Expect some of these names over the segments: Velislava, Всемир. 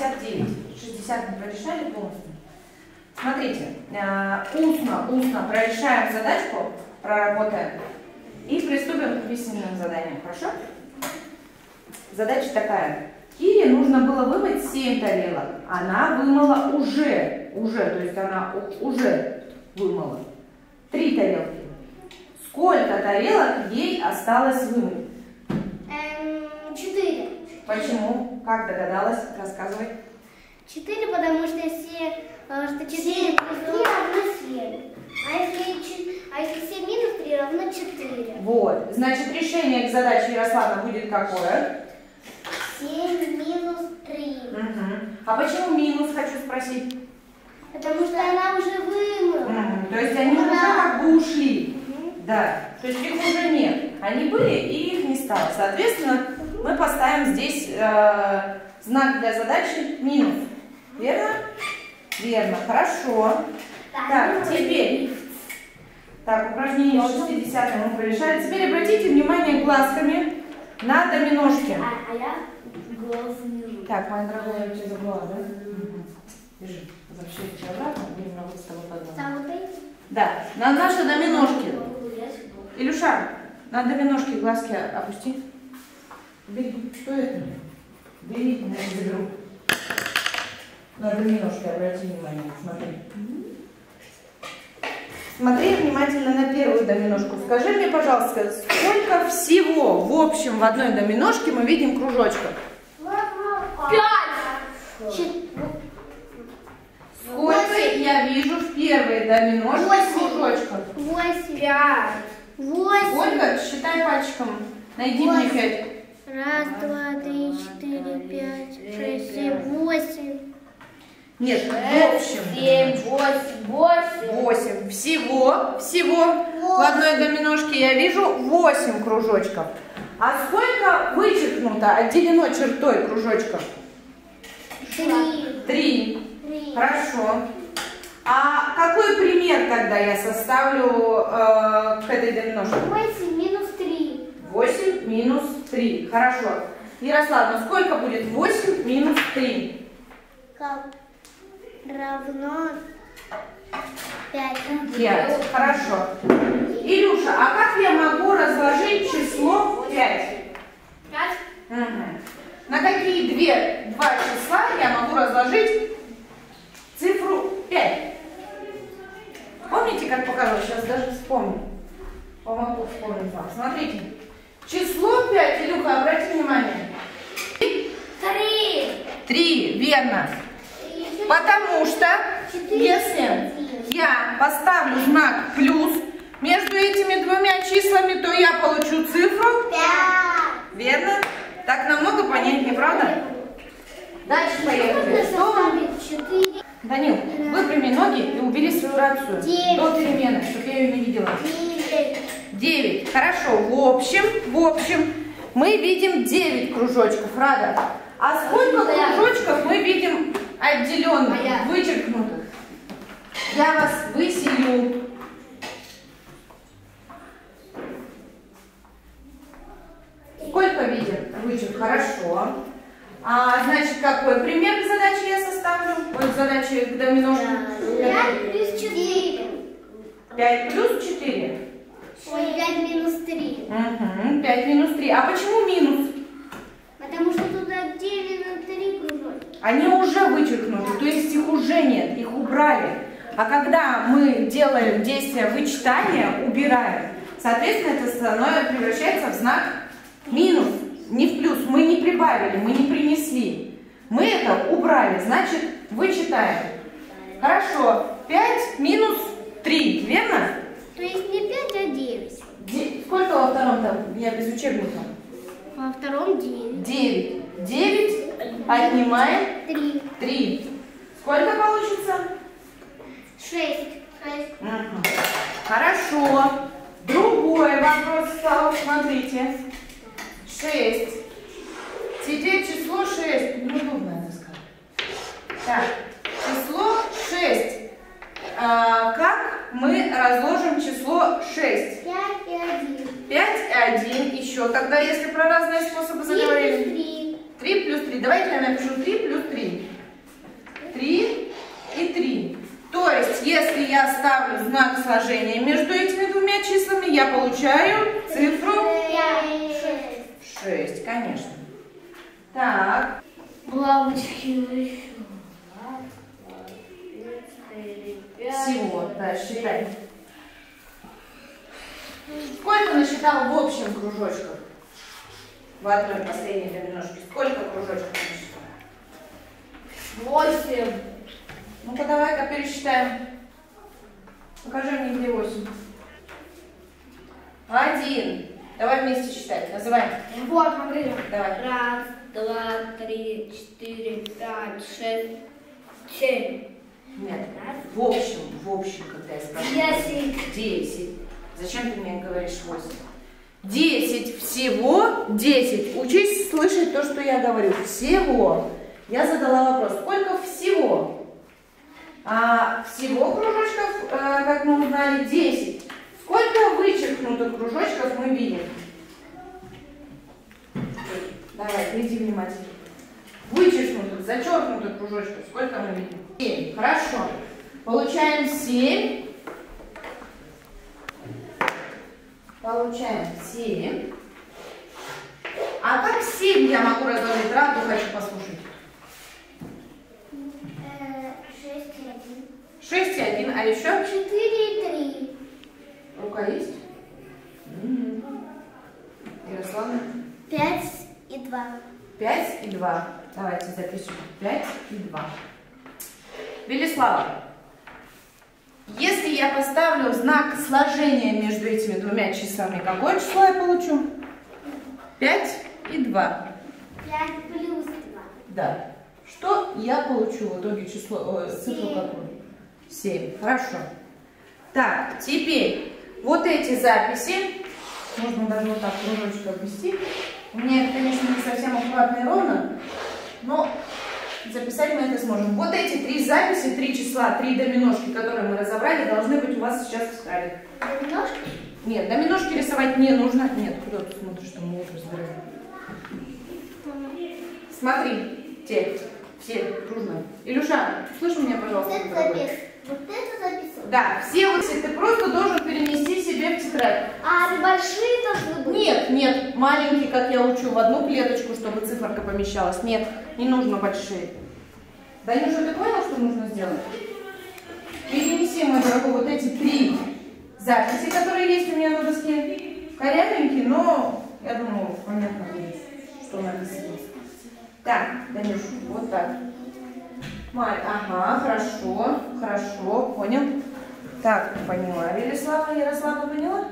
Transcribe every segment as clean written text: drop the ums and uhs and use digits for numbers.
69. 60 мы прорешали полностью. Смотрите, устно прорешаем задачку, проработаем. И приступим к письменным заданиям. Хорошо? Задача такая. Кире нужно было вымыть 7 тарелок. Она вымыла уже, то есть она уже вымыла 3 тарелки. Сколько тарелок ей осталось вымыть? 4. Почему? Как догадалась? Рассказывай. 4, потому что если 4 плюс 3 равно 7. А если 7 минус 3 равно 4. Вот. Значит, решение к задаче Ярослава будет какое? 7 минус 3. Угу. А почему минус, хочу спросить? Потому что она уже вымыла. Угу. То есть они уже как бы ушли. Угу. Да. То есть их уже нет. Они были и их не стало. Соответственно, мы поставим здесь знак для задачи минус. Верно? Верно. Хорошо. Так, теперь. Так, упражнение 60 мы прорешаем. Теперь обратите внимание глазками на доминошки. А я голос не вижу. Так, моя дорогая, я тебя забыла, да? Держи. Возвращайся обратно. Будем работать с тобой подумать. Да, на наши доминошки. Илюша, на доминошки глазки опусти. Бери. Что это? Бери, я не заберу. На доминошки обрати внимание. Смотри. Смотри внимательно на первую доминошку. Скажи мне, пожалуйста, сколько всего в общем в одной доминошке мы видим кружочков? 5. Сколько я вижу в первой доминошке 8. Кружочков? 8. 5. 8. Сколько? Считай пальчиком. Найди 8. Мне 5. 1, 2, 3, 4, 5, 6, 7, 8. Нет, в общем. 7, 8. Всего 8. В одной доминошке я вижу 8 кружочков. А сколько вычеркнуто, отделено чертой кружочков? 3. Хорошо. А какой пример тогда я составлю к этой доминошке? 8 минус 3. 8 минус 3. Хорошо. Ярослава, сколько будет 8 минус 3? Как? Равно 5. Хорошо. Илюша, а как я могу разложить число 5? 5? Угу. На какие два числа я могу разложить цифру 5? Помните, как показывал? Сейчас даже вспомню. Помогу вспомнить вам. Смотрите. Число 5, Илюха, обрати внимание. 3. Верно. Потому что, если я поставлю знак плюс между этими двумя числами, то я получу цифру 5. Верно? Так намного понятнее, правда? Дальше поехали. Данил, выпрями ноги и убери свою рацию. 9. До перемены, чтобы я ее не видела. 9. Хорошо. В общем, мы видим 9 кружочков. Рада. А сколько кружочков мы видим отделенных, вычеркнутых? Я вас выселю. Сколько видим? Хорошо. А значит, какой пример к задаче я составлю? Вот задачи к доминошке. 5 плюс 4. 5 плюс 4? Ой, 5 минус 3. Угу, 5 минус 3. А почему минус? Потому что тут отделено 3 кружочка. Они уже вычеркнуты, то есть их уже нет, их убрали. А когда мы делаем действие вычитания, убираем, соответственно, это становится, превращается в знак минус. Не в плюс, мы не прибавили, мы не принесли. Мы это убрали, значит, вычитаем. Хорошо, 5 минус 3, верно? То есть не 5, а 9. Сколько во втором там? Я без учебника. Во втором 9. 9. 9 отнимаем 3. 3. Сколько получится? 6. Угу. Хорошо. Другой вопрос стал. Смотрите. 6. Теперь число 6. Неудобно, я сказала. Так. Число 6. Как мы разложим число 6? 5 и 1. 5 и 1. Еще тогда, если про разные способы заговорили. 3. 3 плюс 3. Давайте я напишу 3 плюс 3. 3 и 3. То есть, если я ставлю знак сложения между этими двумя числами, я получаю цифру 6. 6, конечно. Так. Главочки. Всего, да, считай. Сколько насчитал в общем кружочков? В одной последней доминошке. Сколько кружочков насчитал? 8. Ну-ка, давай-ка пересчитаем. Покажи мне, где 8. 1. Давай вместе считать. Называй. Вот, смотри. Давай. 1, 2, 3, 4, 5, 6, 7. Нет. В общем, когда я сказала 10. Зачем ты мне говоришь 8? 10. Всего 10. Учись слышать то, что я говорю. Всего. Я задала вопрос. Сколько всего? А всего кружочков, как мы узнали, 10. Сколько вычеркнутых кружочков мы видим? Давай, гляди внимательно. Вычеркнутых, зачеркнутых кружочков. Сколько мы видим? 7. Хорошо. Получаем 7. Получаем 7. А как 7 я могу разложить? Раду хочу послушать. 6 и 1. А еще? 4 и 3. Рука есть? Ярослава? 5 и 2. 5 и 2. Давайте запишем. 5 и 2. Велислава, если я поставлю знак сложения между этими двумя числами, какое число я получу? 5 и 2. 5 плюс 2. Да. Что я получу в итоге число, цифру какую? 7. Хорошо. Так, теперь вот эти записи. Можно даже вот так кружочек обвести. У меня это, конечно, не совсем аккуратно и ровно, но записать мы это сможем. Вот эти 3 записи, 3 числа, 3 доминошки, которые мы разобрали, должны быть у вас сейчас в столе. Доминошки? Нет, доминошки рисовать не нужно. Нет, куда ты смотришь, там мы уже разбираем. Смотри, все дружно. Илюша, слышь меня, пожалуйста. Вот это записывай. Да, все вот эти ты просто должен перенести себе в тетрадь. А большие должны быть? Нет, маленькие, как я учу, в одну клеточку, чтобы циферка помещалась. Нет, не нужно большие. Данюша, ты понял, что нужно сделать? Перенеси, мой дорогой, вот эти 3 записи, которые есть у меня на доске. Корявенькие, но я думаю, понятно, что написано. Так, Данюша, вот так. Ага, хорошо, понял. Так, поняла, Ярослава поняла?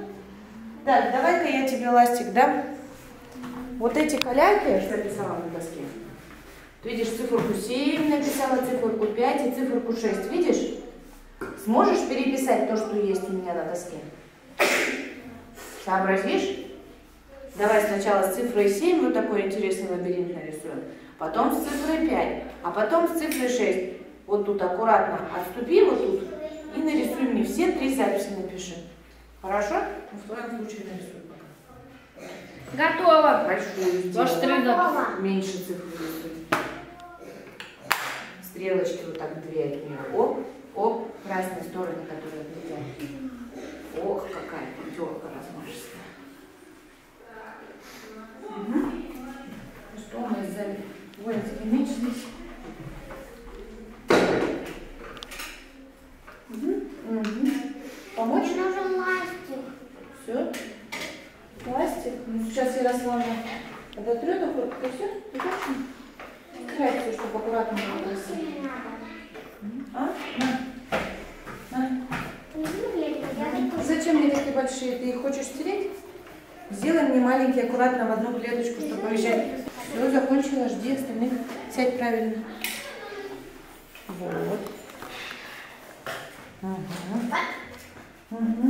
Так, давай-ка я тебе ластик дам. Вот эти коляки, что я писала на доске. Ты видишь, циферку 7 написала, циферку 5 и циферку 6. Видишь? Сможешь переписать то, что есть у меня на доске? Сообразишь? Давай сначала с цифрой 7 вот такой интересный лабиринт нарисуем. Потом с цифрой 5, а потом с цифрой 6. Вот тут аккуратно отступи, вот тут, и нарисуй мне все 3 записи напиши. Хорошо? Ну, в твоем случае нарисуй пока. Готово. Большую сделала. Меньше цифры рисуй. Стрелочки вот так 2 от нее. Оп, красные стороны, которые отлетают. Ох, какая пятерка размашистая. Ну что мы взяли? Ой, тебе меньше здесь. Помочь? Мне нужен ластик. Все? Ластик? Ну, сейчас Ярослава подотрет охотку. Ты все? Ты точно? Край все, чтобы аккуратно было. На. Зачем мне такие большие? Ты их хочешь стереть? Сделай мне маленькие аккуратно в одну клеточку, чтобы лежать. Все, закончила, жди остальных. Сядь правильно. Вот. Угу.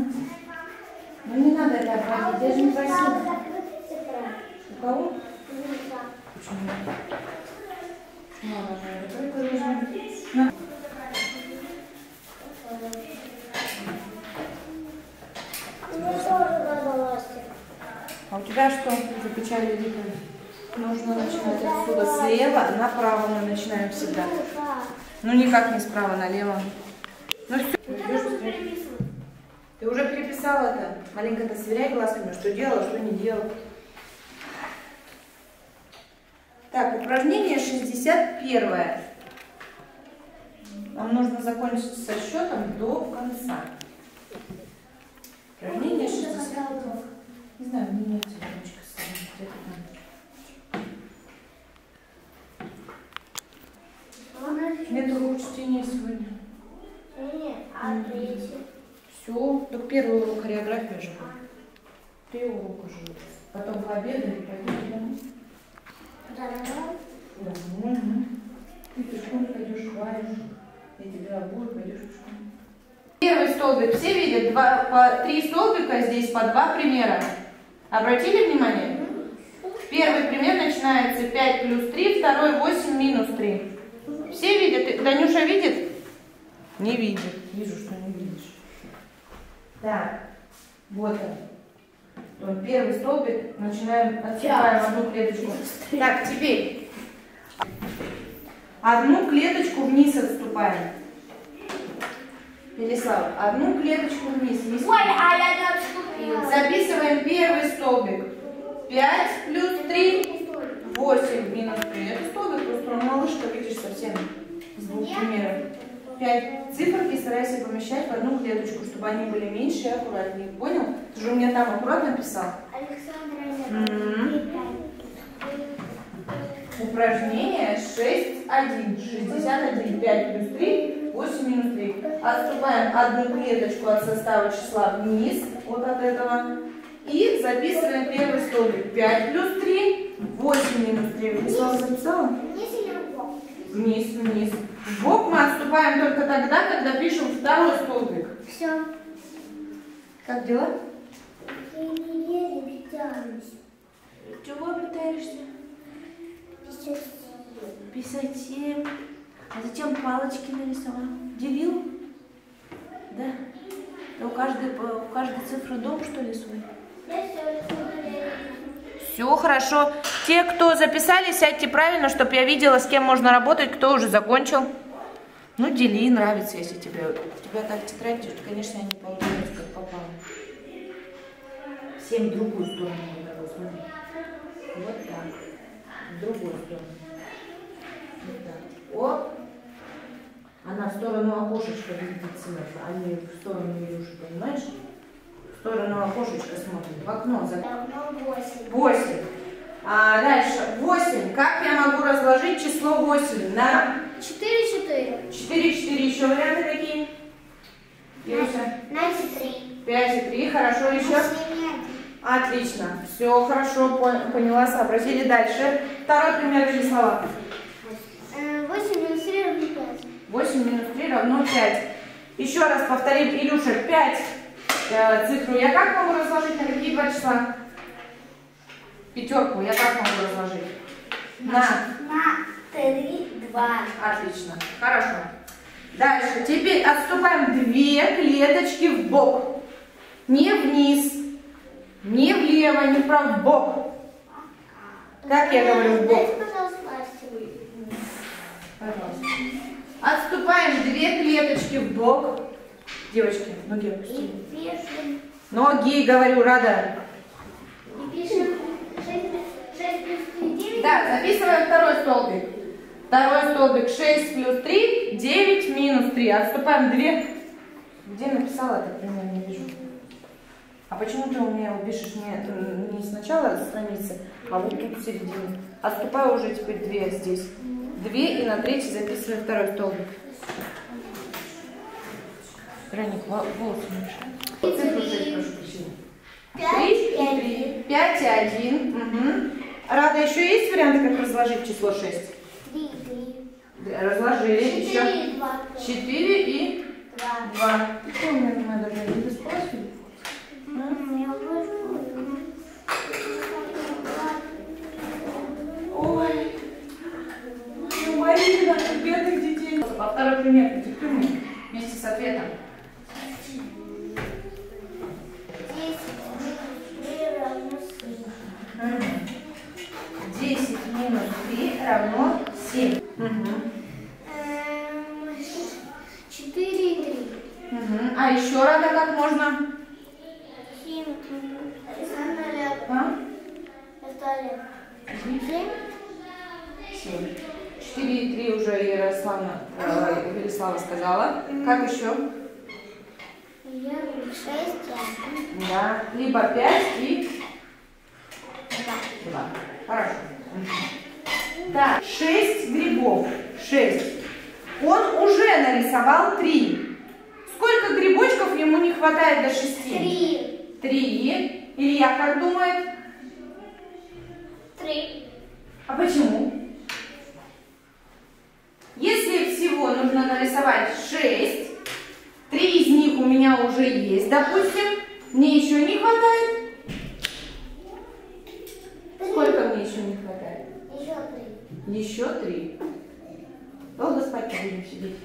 Ну не надо это обходить, я же не просила. У кого? Почему? Только нужно. А у тебя что за печаль великая? нужно начинать отсюда, слева направо мы начинаем всегда. Ну никак не справа налево. Ну все. Ты уже переписала это? Маленько-то сверяй глазками, что делала, что не делала. Так, упражнение 61. Нам нужно закончить со счетом до конца. Упражнение 61. Не знаю, не имеется ручка с вами. Нет урок чтения сегодня. Нет, а третий. Все, только первый урок хореографии же. Три урока уже. Потом пообедаем и пойдем домой. Да, можно. Ты пешком пойдешь, хвалишь. Я тебя обую, пойдешь пешком. Первый столбик. Все видят? Три столбика здесь по два примера. Обратили внимание? Первый пример начинается 5 плюс 3, второй 8 минус 3. Все видят? Данюша видит? Не видит. Вижу, что не видишь. Так, вот он. Первый столбик. Начинаем, отсыпаем одну клеточку. Так, теперь одну клеточку вниз отступаем. Велислава, одну клеточку вниз. Ой, а я не отступила. Записываем первый столбик. 5 плюс 3, 8 минус 3. Это столбик, просто малышка, видишь, совсем с двух примеров. 5 цифр и старайся помещать в одну клеточку, чтобы они были меньше и аккуратнее. Понял? Ты же у меня там аккуратно писал. Александра, упражнение 6.1. 61, 5 плюс 3. 8 минус 3. Отступаем одну клеточку от состава числа вниз, вот от этого. И записываем первый столбик. 5 плюс 3, 8 минус 3. Вниз, записала? Вниз или вбок? Вниз, вниз. Вбок мы отступаем только тогда, когда пишем второй столбик. Все. Как дела? Я не пытаюсь. Чего пытаешься? 57. А зачем палочки нарисовал? Делил? Да? Да у каждой цифры дом, что ли, свой? Все хорошо. Те, кто записали, сядьте правильно, чтобы я видела, с кем можно работать, кто уже закончил. Ну, дели, нравится, если тебе. У тебя так тетрадь, что, конечно, я не получилось, как попало. Всем другую сторону. Вот так. Другую сторону. Вот так. О! Она в сторону окошечка видит цифры, а не в сторону Илюши, понимаешь? В сторону окошечка смотрит, в окно. За... 8. А дальше 8. Как я могу разложить число 8 на... 4-4. 4-4. Еще варианты какие? Илюша? 5-3. 5-3. Хорошо, еще? 8. Отлично. Все хорошо, поняла, сообразили. Дальше. Второй пример Велислава. 8 минус 3 равно 5. Еще раз повторим, Илюша, 5 цифру. Я как могу разложить на какие два числа? Пятерку я как могу разложить? На 3, 2. Отлично. Хорошо. Дальше. Теперь отступаем 2 клеточки вбок. Не вниз, не влево, не вправо, вбок. Как я говорю, вбок? Пожалуйста. Отступаем 2 клеточки в бок. Девочки, ноги опустили. Ноги, говорю, Рада. И пишем 6 плюс 3, 9. Да, записываем второй столбик. Второй столбик 6 плюс 3, 9 минус 3. Отступаем 2. Где написала это, пример не вижу. А почему ты у меня пишешь не с начала страницы, а вот тут в середине. Отступаю уже теперь 2 здесь. 2 и на 3 записываем второй столбик. Вероник, волосы не мешают. Цифру 6, прошу прощения. 3, 5 и 1. Угу. Рада, еще есть варианты, как разложить число 6? 3, 3. Разложили. 4, еще. 2, 4 и 2. 2. Что у меня, думаю, даже не бесплатно? Второй пример продиктуем вместе с ответом. 10 плюс 3 равно 7. 10 минус 3 равно 7. Угу. 4 и 3. Угу. А еще рада как можно? 7. А? 7. 4 и 3 уже Велислава сказала. Как еще? 6 и 1. Да. Либо 5 и 2. Хорошо. Да. 6 грибов. 6. Он уже нарисовал 3. Сколько грибочков ему не хватает до 6? 3. 3. Илья как думает? 3. А почему? Если всего нужно нарисовать 6, 3 из них у меня уже есть, допустим, мне еще не хватает. Сколько мне еще не хватает? Еще 3. Долго спать будем сидеть.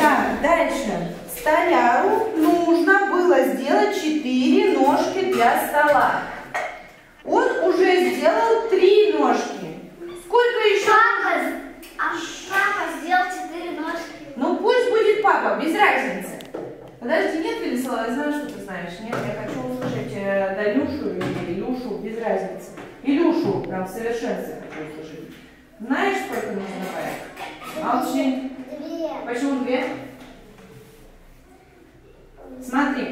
Так, дальше. Столяру нужно было сделать 4 ножки для стола. Он уже сделал 3 ножки. Сколько еще? Папа сделал 4 ножки. Ну пусть будет папа, без разницы. Подожди, нет, Велислава, я знаю, что ты знаешь. Нет, я хочу услышать Данюшу или Илюшу, без разницы. Илюшу прям в совершенстве хочу услышать. Знаешь, сколько нужно добавить? Молчи. 2. Почему 2? Смотри.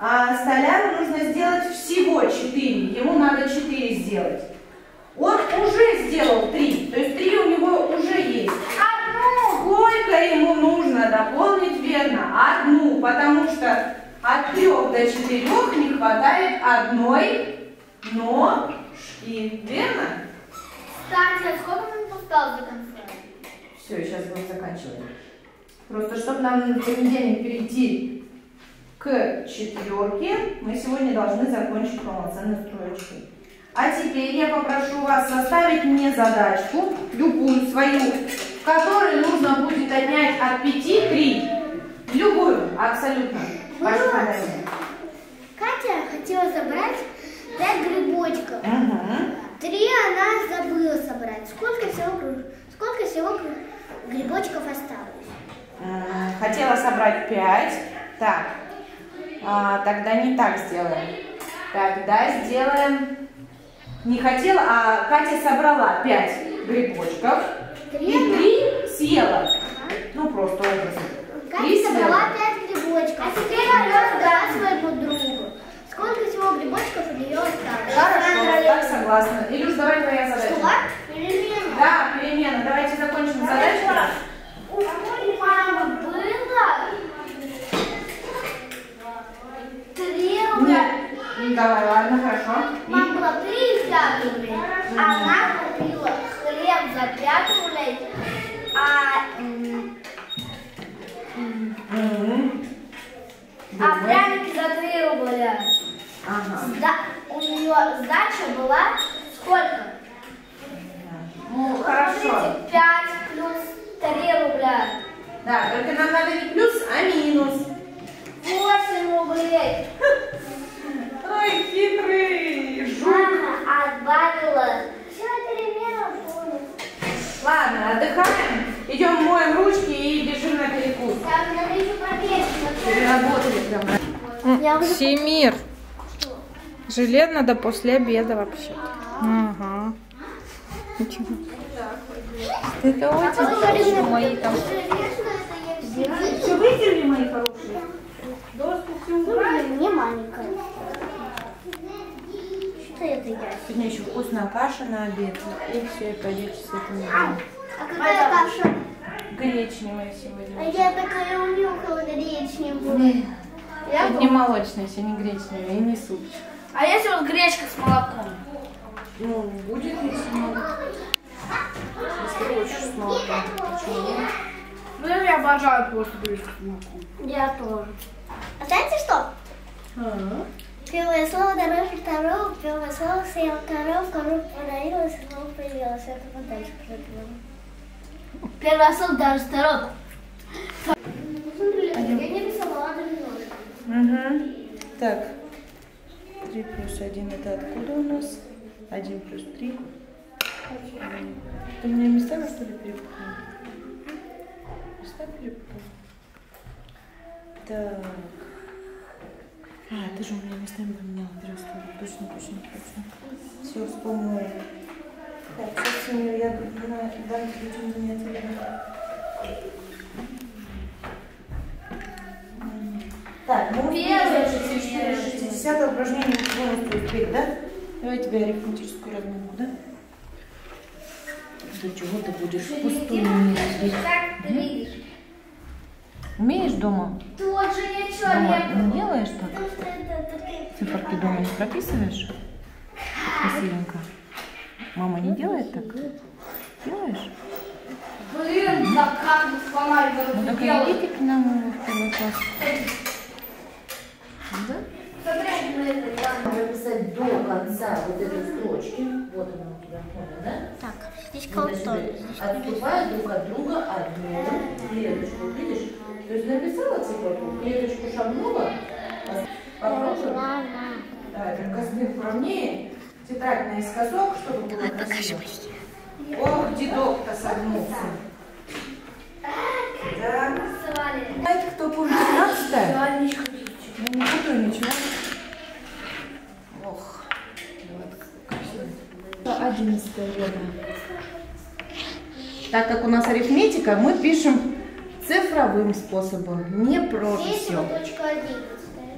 А столяру нужно сделать всего 4. Ему надо 4 сделать. Он уже сделал 3. То есть 3 у него уже есть. Одну. Сколько ему нужно дополнить, верно? Одну. Потому что от 3 до 4 не хватает одной ножки. Верно? Кстати, а сколько нам осталось до конца? Все, сейчас будем заканчивать. Просто чтобы нам на понедельник перейти к 4, мы сегодня должны закончить полноценной строчкой. А теперь я попрошу вас составить мне задачку, любую свою, в которой нужно будет отнять от 5 3. Любую, абсолютно. Вашу фантазию. Катя хотела собрать 5 грибочков. 3 она забыла собрать. Сколько всего грибочков осталось? Хотела собрать 5. Так. Тогда не так сделаем. Тогда сделаем... Не хотела, а Катя собрала 5 грибочков. 3 съела. Ну, просто образно. Катя собрала 5 грибочков. А теперь она раздала своему другу. Сколько всего грибочков у нее осталось? Хорошо, так согласна. Илюш, давай твоя задача. Что? Перемена. Да, перемена. Давайте закончим задачу. У мамы было... 3 рубля. Давай, ладно, хорошо. Мама была 3 рубля. Она купила хлеб за 5 рублей. А пряники за 3 рубля. У нее сдача была сколько? Ну, хорошо. 5 плюс 3 рубля. Да, только нам надо не плюс, а минус. 8 рублей. Ой, хитрый жук. Мама отбавила. Все, перемена будет. Ладно, отдыхаем. Идем моем ручки и бежим на перекус. Там надо еще пробежать. Прям. Всемир. Жилет надо после обеда вообще. Ага. Ничего. Это очень мои там. Все вытерли мои хорошие? Доску всю убрали? Не маленькая. Что это я? Сегодня еще вкусная каша на обед. И все, и пойдете с этим. А какая каша? Гречневая сегодня. А я такая унюхала гречневую. Сегодня не молочная, сегодня гречневая. И не супчик. А если вот гречка с молоком? Ну, будет если молоко. Если хочешь с молоком. Почему нет? Ну, я обожаю просто гречку с молоком. Я тоже. А знаете что? Первое слово дороже второго, первое слово съел коров, коров понравилось, слово появилось. Это мы дальше продумаем. Первое слово дороже второго. Я не рисовала даже немножко. Так, 3 плюс 1 это откуда у нас? 1 + 3. Ты меня местами, что ли, перепутала? Места перепутала? Так. А, ты же у меня местами поменяла, перестала. Точно. Все, вспомнила. Так, совсем я дам ключи мне ответа. Так, ну первое 60 упражнений полностью успеть, да? Давай тебе арифметическую разминку, да? До чего ты будешь впустую ездить? Как ты видишь? Умеешь дома? Тут же ничего не делаешь так? Циферки дома не прописываешь? Красивенько. Мама не делает так? Делаешь? Блин, да как бы сломали голову. Ну так идите к нам в первый класс. Да? Смотрите на это, надо прописать до конца вот этой строчки. Вот она у тебя, да? Так, здесь колтон. Отступая друг от друга одну клеточку, видишь? То есть написала циферку, клеточку шагнула, попробовала. Да, только сдвиг ровнее, тетрадь наискосок, чтобы было красиво. Ох, дедок-то согнулся. Да. Знаете, кто помнит 15-е? Я не буду ничего. Ох, вот 11-е года. Так как у нас арифметика, мы пишем цифровым способом, не прописью.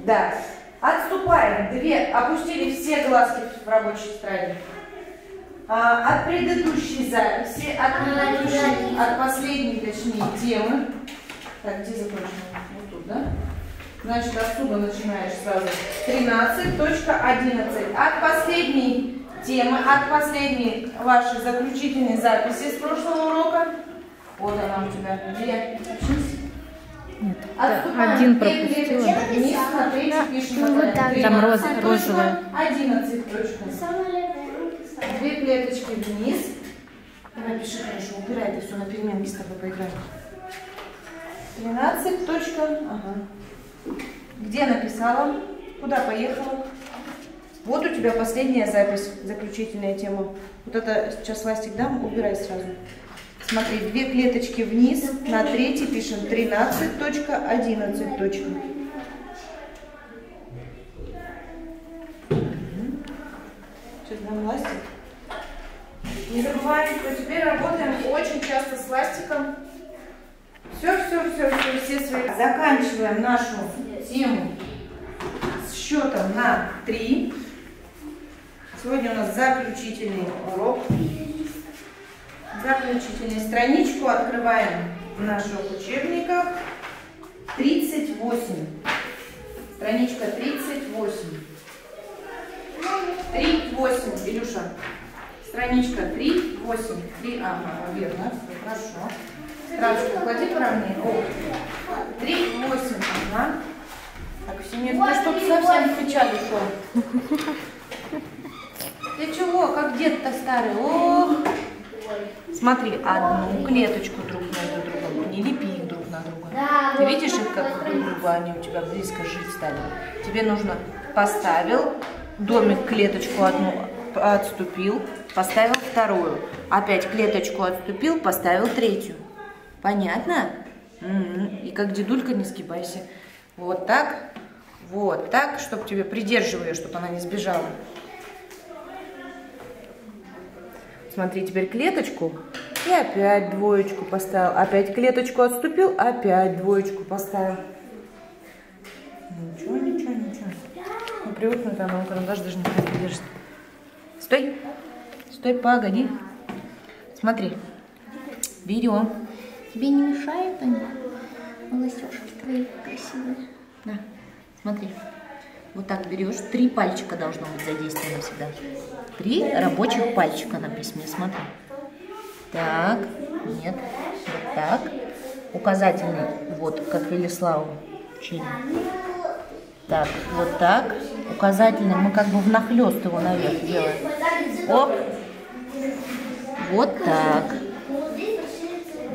Да. Отступаем. 2. Опустили все глазки в рабочей стране. От предыдущей записи, от последней, точнее, темы. Так, где закончим? Вот тут, да? Значит, отсюда начинаешь сразу. 13.11. От последней темы, от последней вашей заключительной записи с прошлого урока. Вот она у тебя. Где? Нет. Отступаем. 1 пропустила. Вниз, смотрите, пишем. Вот так. Там розовая. 11. 2 клеточки вниз. Напиши хорошо. Убирай это все на перемен. Мы с тобой поиграем. 13. Ага. Где написала? Куда поехала? Вот у тебя последняя запись, заключительная тема. Вот это сейчас ластик дам, убирай сразу. Смотри, 2 клеточки вниз, на 3 пишем 13.11. Сейчас дам ластик. Не забывайте, что теперь работаем очень часто с ластиком. Все свои. Заканчиваем нашу тему с счетом на 3. Сегодня у нас заключительный урок. Заключительную страничку открываем в наших учебниках. 38. Страничка 38. 3.8, Илюша. Страничка 3.8. 3, ага, верно. Хорошо. Травочку клади поровнее. 3.8. Ага. Так, Всемир, ты что-то совсем в печаль ушел. Ты чего, как дед-то старый? Ох. Смотри, одну клеточку друг на друга. Не лепи их друг на друга. Ты видишь их, как друг друга, они у тебя близко жить стали. Тебе нужно поставил домик, клеточку одну отступил, поставил вторую. Опять клеточку отступил, поставил третью. Понятно? И как дедулька, не сгибайся. Вот так. Вот так, чтобы тебе придерживаю, чтобы она не сбежала. Смотри, теперь клеточку. И опять двоечку поставил. Опять клеточку отступил, опять двоечку поставил. Ничего. Ну, привыкнута она, карандаш даже не держит. Стой. Стой, погоди. Смотри. Берем. Тебе не мешает они? Волосёшки твои красивые. Да, смотри. Вот так берешь. 3 пальчика должно быть задействовано всегда. 3 рабочих пальчика на письме. Смотри. Так. Нет. Вот так. Указательный. Вот, как Велислава учили. Так. Вот так. Указательный. Мы как бы внахлёст его наверх делаем. Оп. Вот так.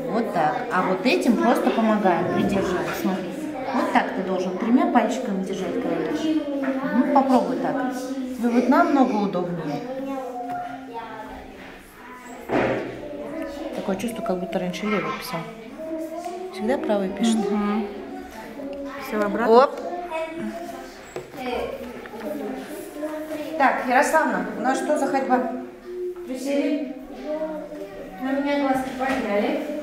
Вот так. А вот этим просто помогаем придерживать. Смотри. Вот так ты должен 3 пальчиками держать карандаш. Ну, попробуй так. Тебе вот намного удобнее. такое чувство, как будто раньше левый писал. Всегда правый пишет. Угу. Все обратно. Оп. Так, Ярославна, у нас что за ходьба? Присели. На меня глазки подняли.